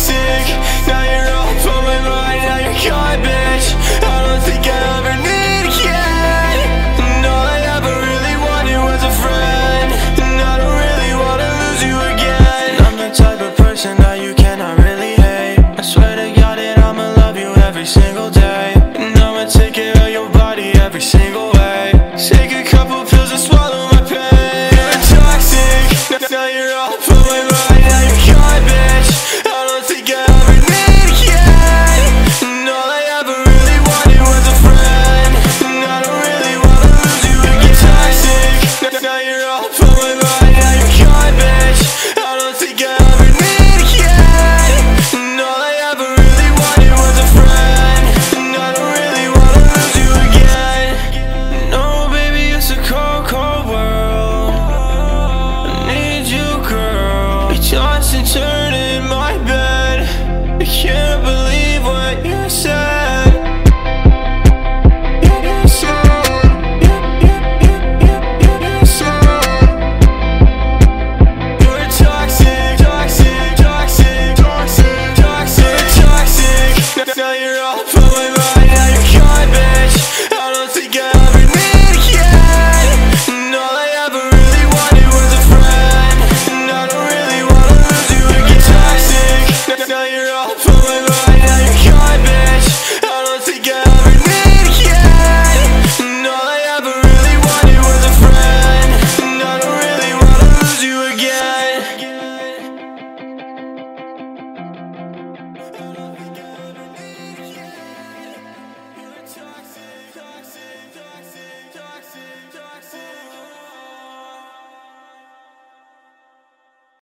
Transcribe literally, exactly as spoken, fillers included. toxic. Now you're all falling right, now you're garbage. I don't think I ever need again. And all I ever really wanted was a friend. And I don't really wanna lose you again. I'm the type of person that you cannot really hate. I swear to God that I'ma love you every single day.